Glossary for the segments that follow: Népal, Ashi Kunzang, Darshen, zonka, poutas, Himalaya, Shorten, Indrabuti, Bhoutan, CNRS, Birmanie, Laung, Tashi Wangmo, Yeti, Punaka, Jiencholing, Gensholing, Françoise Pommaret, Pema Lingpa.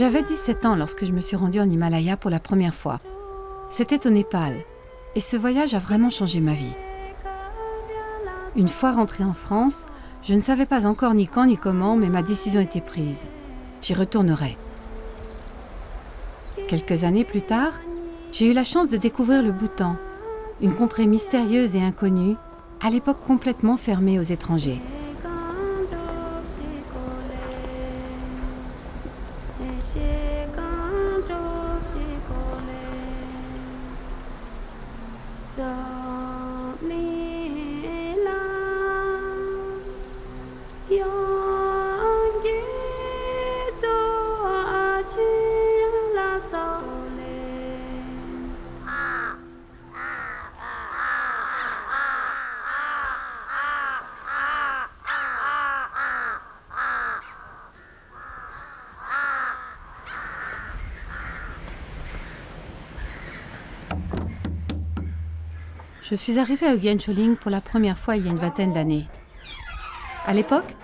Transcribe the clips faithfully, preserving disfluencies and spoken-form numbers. J'avais dix-sept ans lorsque je me suis rendue en Himalaya pour la première fois. C'était au Népal, et ce voyage a vraiment changé ma vie. Une fois rentrée en France, je ne savais pas encore ni quand ni comment, mais ma décision était prise. J'y retournerai. Quelques années plus tard, j'ai eu la chance de découvrir le Bhoutan, une contrée mystérieuse et inconnue, à l'époque complètement fermée aux étrangers. Je suis arrivée à Gensholing pour la première fois il y a une vingtaine d'années. À l'époque,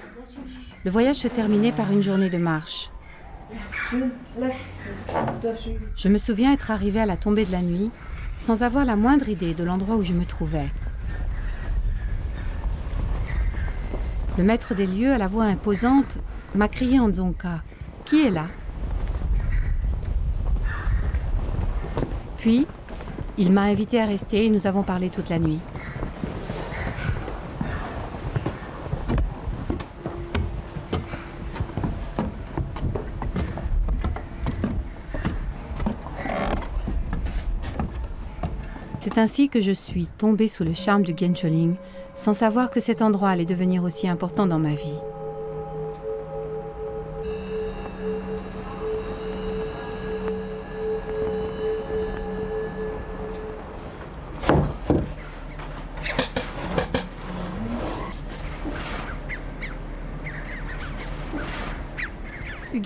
le voyage se terminait par une journée de marche. Je me souviens être arrivée à la tombée de la nuit, sans avoir la moindre idée de l'endroit où je me trouvais. Le maître des lieux, à la voix imposante, m'a crié en zonka : « Qui est là ?» Puis, il m'a invité à rester et nous avons parlé toute la nuit. C'est ainsi que je suis tombée sous le charme du Gensholing, sans savoir que cet endroit allait devenir aussi important dans ma vie.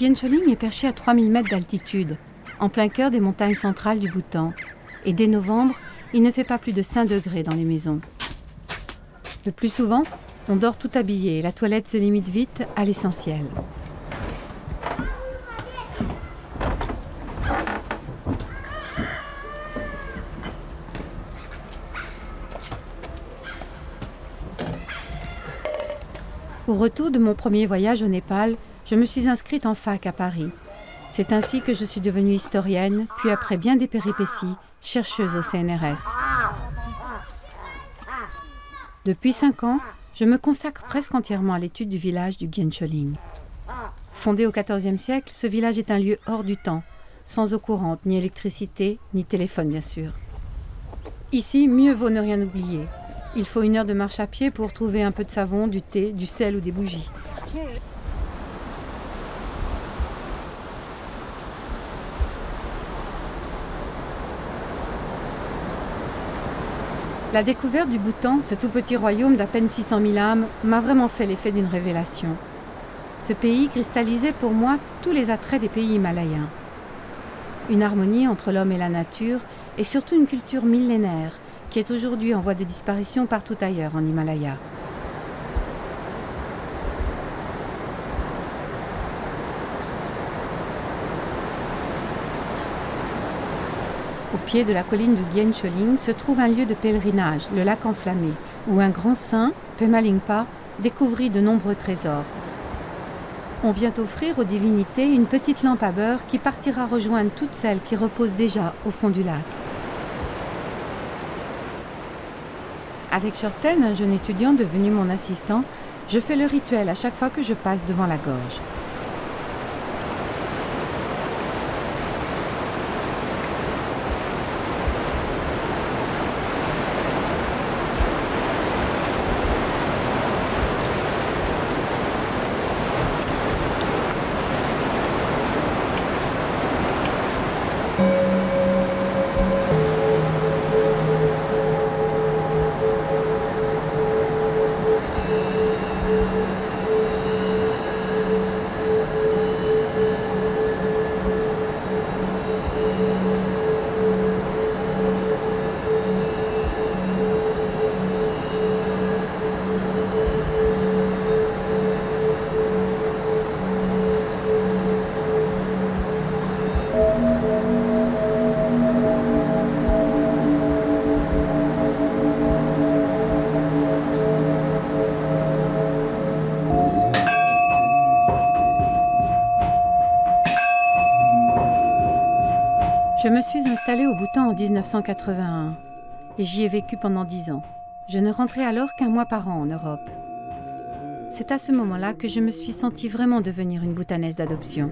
Jiencholing est perché à trois mille mètres d'altitude, en plein cœur des montagnes centrales du Bhoutan. Et dès novembre, il ne fait pas plus de cinq degrés dans les maisons. Le plus souvent, on dort tout habillé et la toilette se limite vite à l'essentiel. Au retour de mon premier voyage au Népal, je me suis inscrite en fac à Paris. C'est ainsi que je suis devenue historienne, puis après bien des péripéties, chercheuse au C N R S. Depuis cinq ans, je me consacre presque entièrement à l'étude du village du Gensholing. Fondé au quatorzième siècle, ce village est un lieu hors du temps, sans eau courante, ni électricité, ni téléphone bien sûr. Ici, mieux vaut ne rien oublier. Il faut une heure de marche à pied pour trouver un peu de savon, du thé, du sel ou des bougies. La découverte du Bhoutan, ce tout petit royaume d'à peine six cent mille âmes, m'a vraiment fait l'effet d'une révélation. Ce pays cristallisait pour moi tous les attraits des pays himalayens. Une harmonie entre l'homme et la nature, et surtout une culture millénaire, qui est aujourd'hui en voie de disparition partout ailleurs en Himalaya. Au pied de la colline du Gensholing se trouve un lieu de pèlerinage, le lac enflammé, où un grand saint, Pema Lingpa, découvrit de nombreux trésors. On vient offrir aux divinités une petite lampe à beurre qui partira rejoindre toutes celles qui reposent déjà au fond du lac. Avec Shorten, un jeune étudiant devenu mon assistant, je fais le rituel à chaque fois que je passe devant la gorge. installée au Bhoutan en mille neuf cent quatre-vingt-un et j'y ai vécu pendant dix ans. Je ne rentrais alors qu'un mois par an en Europe. C'est à ce moment-là que je me suis sentie vraiment devenir une Bhoutanaise d'adoption.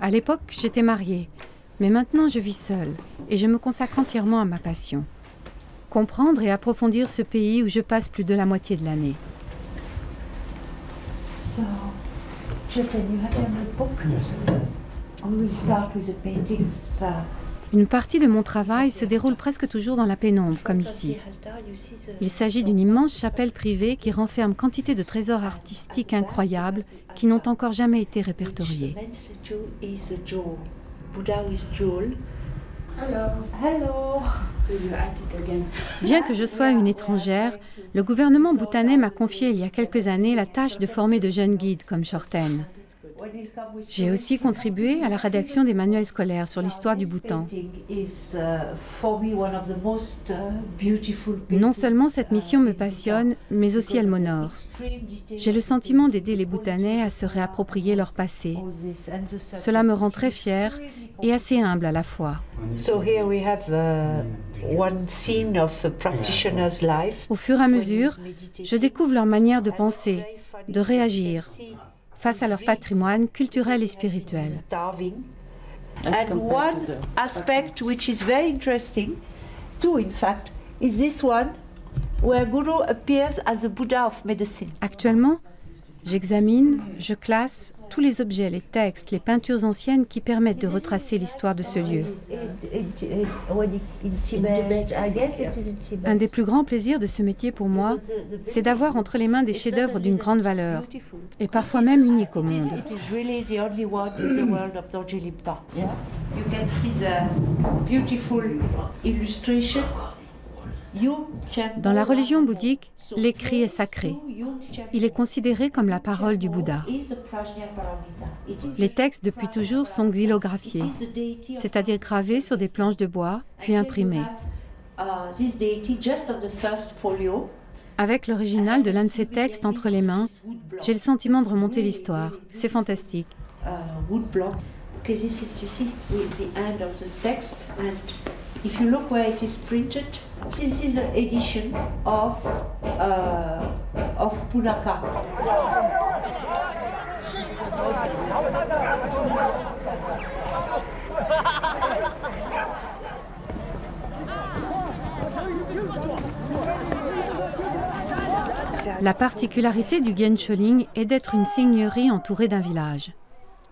À l'époque, j'étais mariée, mais maintenant je vis seule et je me consacre entièrement à ma passion. Comprendre et approfondir ce pays où je passe plus de la moitié de l'année. So, une partie de mon travail se déroule presque toujours dans la pénombre, comme ici. Il s'agit d'une immense chapelle privée qui renferme quantité de trésors artistiques incroyables qui n'ont encore jamais été répertoriés. Bien que je sois une étrangère, le gouvernement bhoutanais m'a confié il y a quelques années la tâche de former de jeunes guides comme Shorten. J'ai aussi contribué à la rédaction des manuels scolaires sur l'histoire du Bhoutan. Non seulement cette mission me passionne, mais aussi elle m'honore. J'ai le sentiment d'aider les Bhoutanais à se réapproprier leur passé. Cela me rend très fière et assez humble à la fois. Au fur et à mesure, je découvre leur manière de penser, de réagir, face à leur patrimoine culturel et spirituel. Actuellement, j'examine, je classe tous les objets, les textes, les peintures anciennes qui permettent de retracer l'histoire de ce lieu. Un des plus grands plaisirs de ce métier pour moi, c'est d'avoir entre les mains des chefs-d'œuvre d'une grande valeur, et parfois même uniques au monde. Dans la religion bouddhique, l'écrit est sacré. Il est considéré comme la parole du Bouddha. Les textes depuis toujours sont xylographiés, c'est-à-dire gravés sur des planches de bois, puis imprimés. Avec l'original de l'un de ces textes entre les mains, j'ai le sentiment de remonter l'histoire. C'est fantastique. If you look where it is printed, this is an edition of uh, of Punaka. La particularité du Gensholing est d'être une seigneurie entourée d'un village.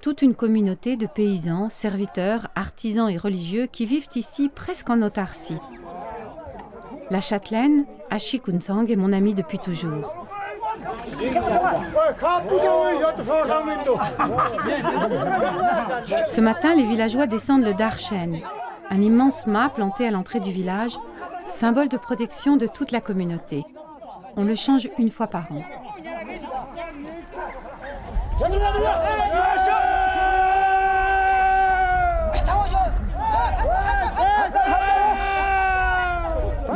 Toute une communauté de paysans, serviteurs, artisans et religieux qui vivent ici presque en autarcie. La châtelaine, Ashi Kunzang, est mon amie depuis toujours. Ce matin, les villageois descendent le Darshen, un immense mât planté à l'entrée du village, symbole de protection de toute la communauté. On le change une fois par an.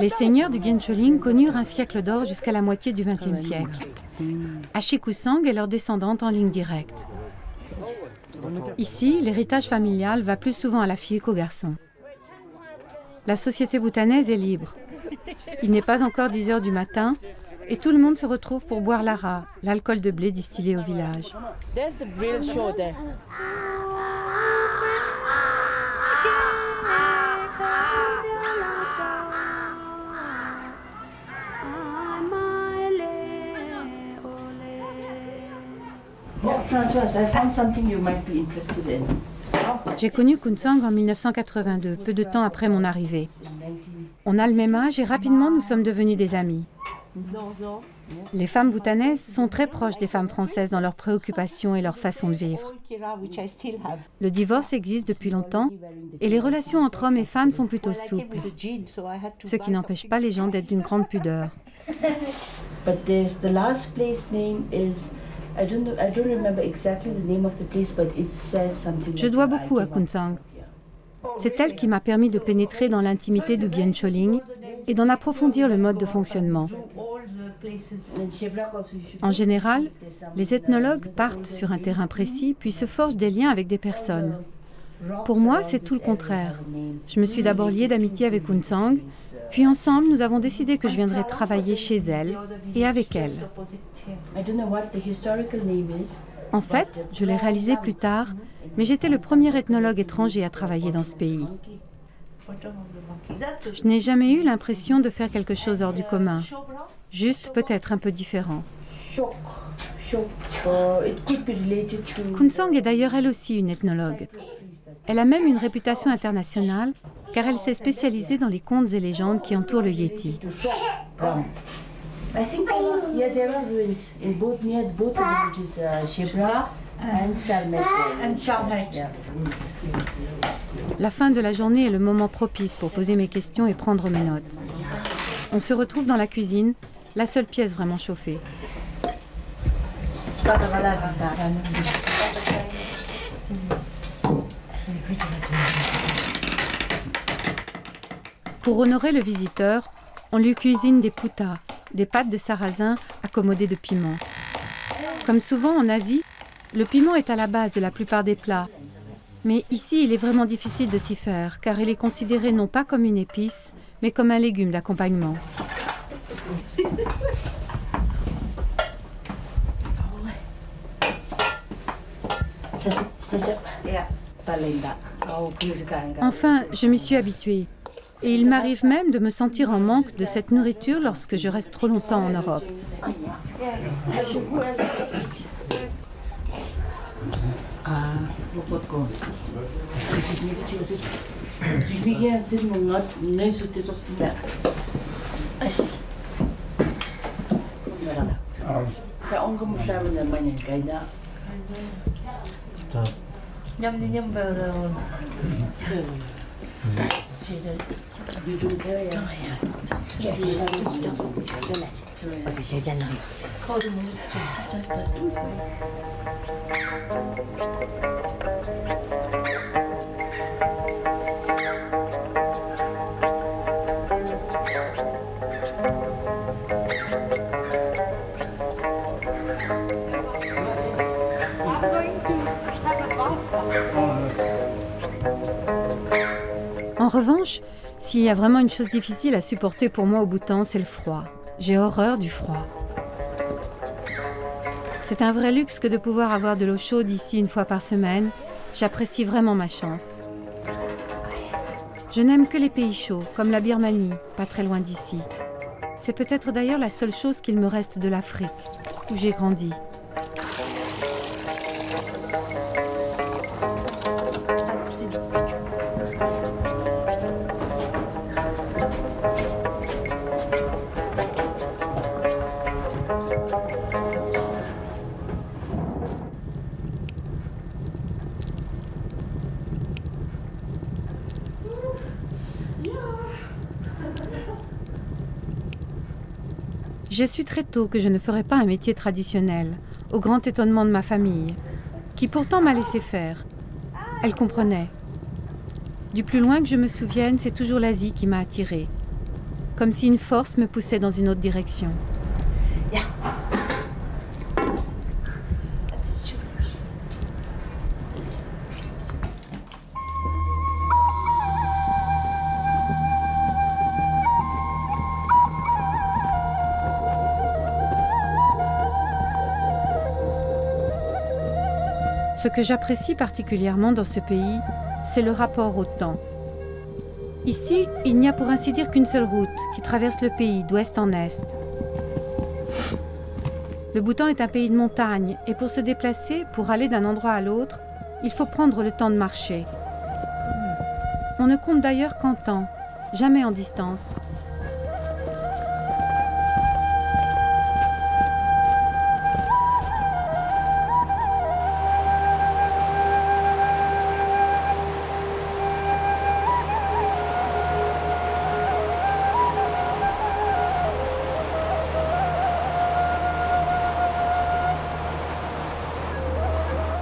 Les seigneurs du Gensholing connurent un siècle d'or jusqu'à la moitié du vingtième siècle. Ashi Kunzang est leur descendante en ligne directe. Ici, l'héritage familial va plus souvent à la fille qu'au garçon. La société bhoutanaise est libre. Il n'est pas encore dix heures du matin et tout le monde se retrouve pour boire l'ara, l'alcool de blé distillé au village. J'ai connu Kunzang en mille neuf cent quatre-vingt-deux, peu de temps après mon arrivée. On a le même âge et rapidement nous sommes devenus des amis. Les femmes bhoutanaises sont très proches des femmes françaises dans leurs préoccupations et leur façon de vivre. Le divorce existe depuis longtemps et les relations entre hommes et femmes sont plutôt souples, ce qui n'empêche pas les gens d'être d'une grande pudeur. Je dois beaucoup à Kunzang. C'est elle qui m'a permis de pénétrer dans l'intimité du Gensholing et d'en approfondir le mode de fonctionnement. En général, les ethnologues partent sur un terrain précis puis se forgent des liens avec des personnes. Pour moi, c'est tout le contraire. Je me suis d'abord liée d'amitié avec Kunzang, puis ensemble, nous avons décidé que je viendrais travailler chez elle et avec elle. En fait, je l'ai réalisé plus tard, mais j'étais le premier ethnologue étranger à travailler dans ce pays. Je n'ai jamais eu l'impression de faire quelque chose hors du commun, juste peut-être un peu différent. Kunzang est d'ailleurs elle aussi une ethnologue. Elle a même une réputation internationale, car elle s'est spécialisée dans les contes et légendes qui entourent le Yeti. La fin de la journée est le moment propice pour poser mes questions et prendre mes notes. On se retrouve dans la cuisine, la seule pièce vraiment chauffée. Pour honorer le visiteur, on lui cuisine des poutas, des pâtes de sarrasin accommodées de piment. Comme souvent en Asie, le piment est à la base de la plupart des plats. Mais ici, il est vraiment difficile de s'y faire, car il est considéré non pas comme une épice, mais comme un légume d'accompagnement. Enfin, je m'y suis habituée. Et il m'arrive même de me sentir en manque de cette nourriture lorsque je reste trop longtemps en Europe. En revanche, s'il y a vraiment une chose difficile à supporter pour moi au Bhoutan, c'est le froid. J'ai horreur du froid. C'est un vrai luxe que de pouvoir avoir de l'eau chaude ici une fois par semaine. J'apprécie vraiment ma chance. Je n'aime que les pays chauds, comme la Birmanie, pas très loin d'ici. C'est peut-être d'ailleurs la seule chose qu'il me reste de l'Afrique, où j'ai grandi. J'ai su très tôt que je ne ferais pas un métier traditionnel, au grand étonnement de ma famille, qui pourtant m'a laissé faire. Elle comprenait. Du plus loin que je me souvienne, c'est toujours l'Asie qui m'a attirée, comme si une force me poussait dans une autre direction. Ce que j'apprécie particulièrement dans ce pays, c'est le rapport au temps. Ici, il n'y a pour ainsi dire qu'une seule route qui traverse le pays d'ouest en est. Le Bhoutan est un pays de montagne et pour se déplacer, pour aller d'un endroit à l'autre, il faut prendre le temps de marcher. On ne compte d'ailleurs qu'en temps, jamais en distance.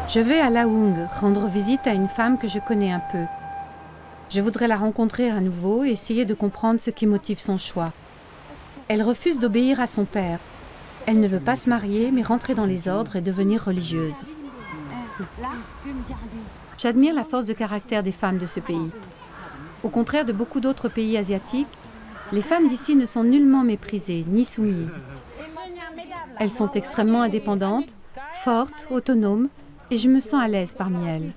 Je vais à Laung rendre visite à une femme que je connais un peu. Je voudrais la rencontrer à nouveau et essayer de comprendre ce qui motive son choix. Elle refuse d'obéir à son père. Elle ne veut pas se marier, mais rentrer dans les ordres et devenir religieuse. J'admire la force de caractère des femmes de ce pays. Au contraire de beaucoup d'autres pays asiatiques, les femmes d'ici ne sont nullement méprisées ni soumises. Elles sont extrêmement indépendantes, fortes, autonomes, et je me sens à l'aise parmi elles.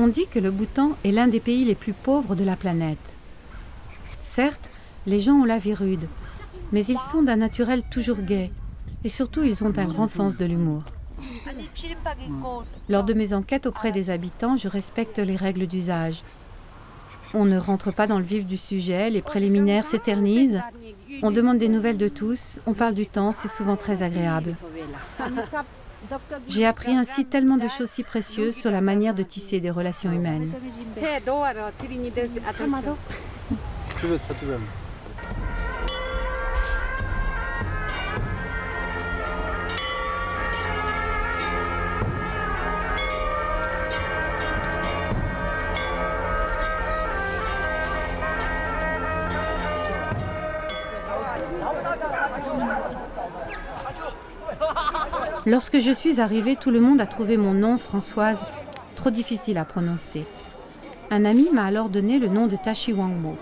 On dit que le Bhoutan est l'un des pays les plus pauvres de la planète. Certes, les gens ont la vie rude, mais ils sont d'un naturel toujours gai, et surtout ils ont un grand sens de l'humour. Lors de mes enquêtes auprès des habitants, je respecte les règles d'usage. On ne rentre pas dans le vif du sujet, les préliminaires s'éternisent, on demande des nouvelles de tous, on parle du temps, c'est souvent très agréable. J'ai appris ainsi tellement de choses si précieuses sur la manière de tisser des relations humaines. Lorsque je suis arrivée, tout le monde a trouvé mon nom, Françoise, trop difficile à prononcer. Un ami m'a alors donné le nom de Tashi Wangmo.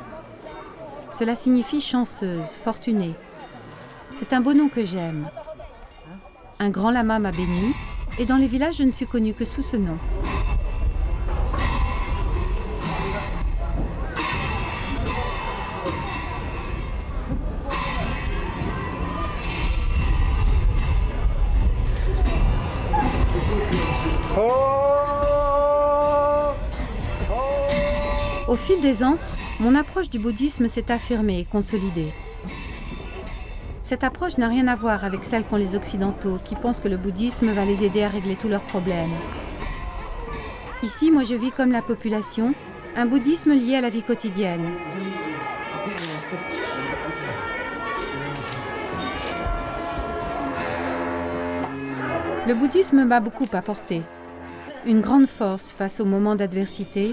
Cela signifie chanceuse, fortunée. C'est un beau nom que j'aime. Un grand lama m'a béni, et dans les villages, je ne suis connue que sous ce nom. Au fil des ans, mon approche du bouddhisme s'est affirmée et consolidée. Cette approche n'a rien à voir avec celle qu'ont les Occidentaux, qui pensent que le bouddhisme va les aider à régler tous leurs problèmes. Ici, moi je vis comme la population, un bouddhisme lié à la vie quotidienne. Le bouddhisme m'a beaucoup apporté. Une grande force face aux moments d'adversité,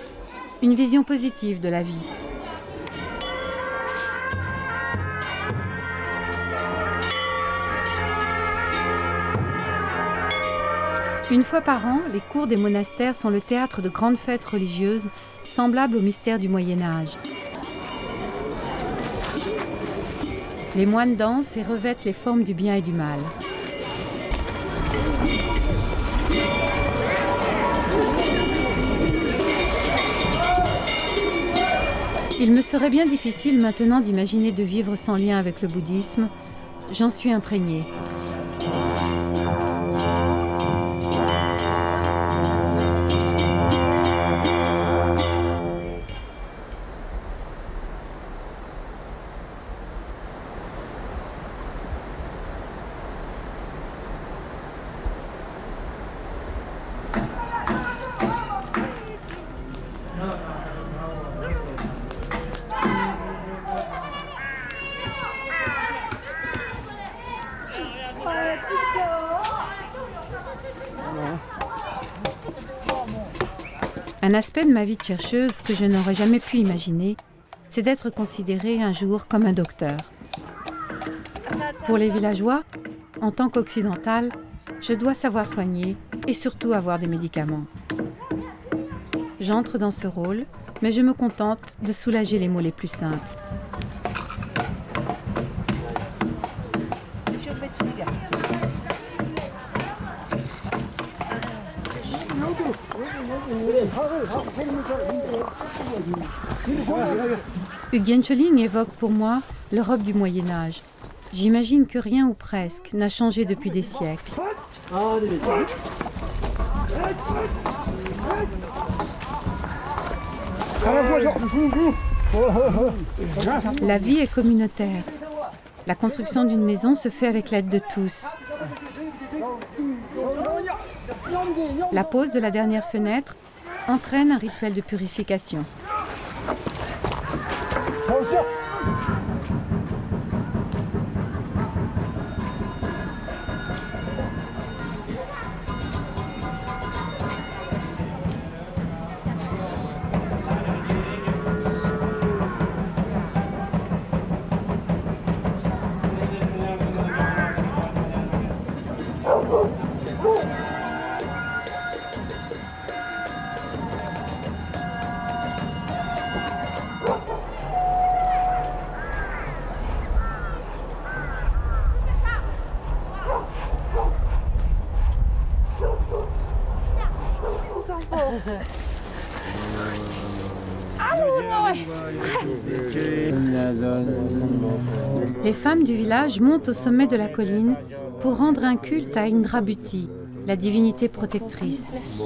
une vision positive de la vie. Une fois par an, les cours des monastères sont le théâtre de grandes fêtes religieuses, semblables au mystère du Moyen-Âge. Les moines dansent et revêtent les formes du bien et du mal. Il me serait bien difficile maintenant d'imaginer de vivre sans lien avec le bouddhisme. J'en suis imprégnée. Un aspect de ma vie de chercheuse que je n'aurais jamais pu imaginer, c'est d'être considérée un jour comme un docteur. Pour les villageois, en tant qu'occidentale, je dois savoir soigner et surtout avoir des médicaments. J'entre dans ce rôle, mais je me contente de soulager les maux les plus simples. Gensholing évoque pour moi l'Europe du Moyen-Âge. J'imagine que rien ou presque n'a changé depuis des siècles. La vie est communautaire. La construction d'une maison se fait avec l'aide de tous. La pose de la dernière fenêtre entraîne un rituel de purification. Les femmes du village montent au sommet de la colline pour rendre un culte à Indrabuti, la divinité protectrice.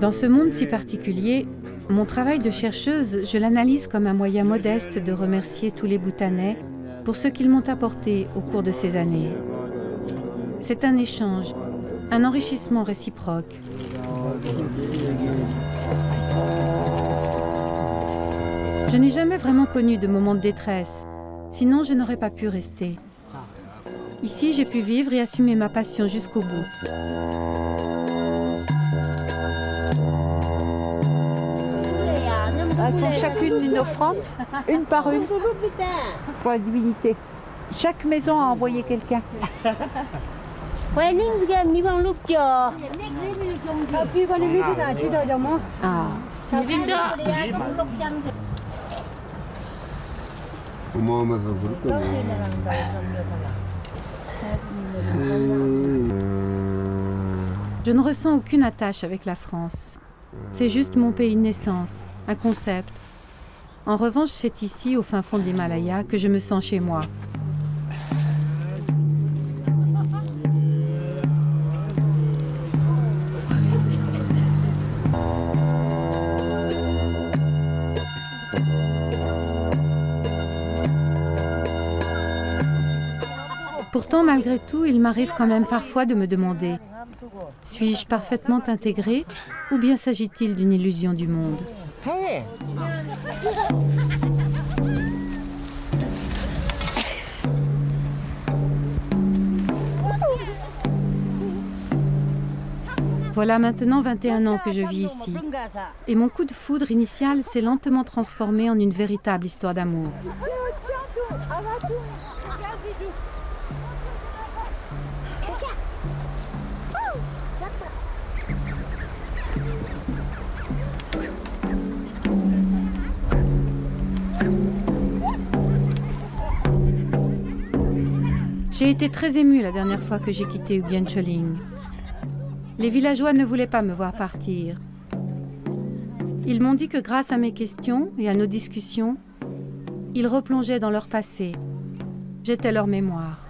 Dans ce monde si particulier, mon travail de chercheuse, je l'analyse comme un moyen modeste de remercier tous les Bhoutanais pour ce qu'ils m'ont apporté au cours de ces années. C'est un échange, un enrichissement réciproque. Je n'ai jamais vraiment connu de moment de détresse, sinon je n'aurais pas pu rester. Ici, j'ai pu vivre et assumer ma passion jusqu'au bout. Elles font chacune une offrande, une par une, pour la divinité. Chaque maison a envoyé quelqu'un. Ah. Je ne ressens aucune attache avec la France. C'est juste mon pays de naissance, un concept. En revanche, c'est ici, au fin fond de l'Himalaya, que je me sens chez moi. Pourtant, malgré tout, il m'arrive quand même parfois de me demander « Suis-je parfaitement intégrée ou bien s'agit-il d'une illusion du monde ?» Voilà maintenant vingt et un ans que je vis ici. Et mon coup de foudre initial s'est lentement transformé en une véritable histoire d'amour. J'ai été très émue la dernière fois que j'ai quitté Gensholing. Les villageois ne voulaient pas me voir partir. Ils m'ont dit que grâce à mes questions et à nos discussions, ils replongeaient dans leur passé. J'étais leur mémoire.